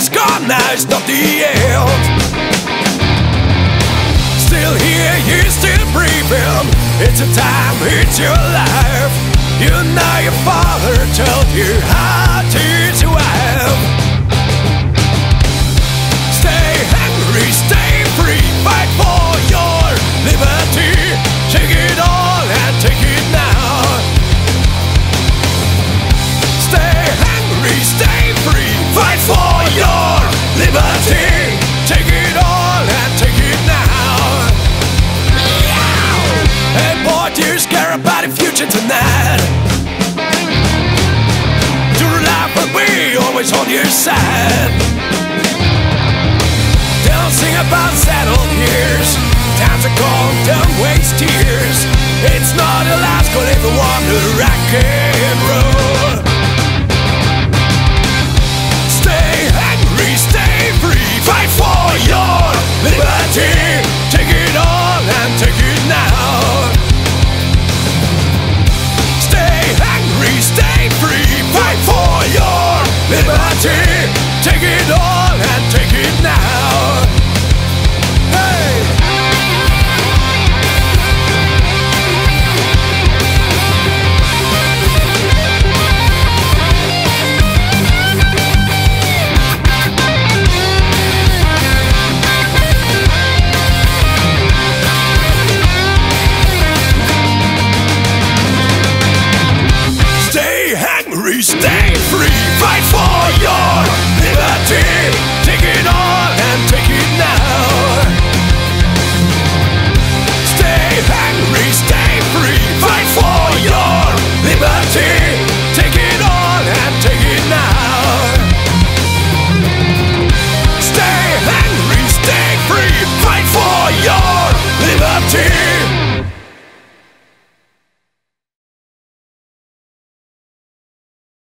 has gone, now it's not the end. Still here, you're still breathing. It's your time, it's your life. You know your father told you how to survive. Stay hungry, stay free, fight for your liberty. Take it all and take it now. Stay hungry, stay free, fight for your liberty. Take it all and take it now. And what do you care about the future tonight? Your life will be always on your side. Don't sing about settled years. Time's a cold, don't waste tears. It's not the last call if you want to rock and roll.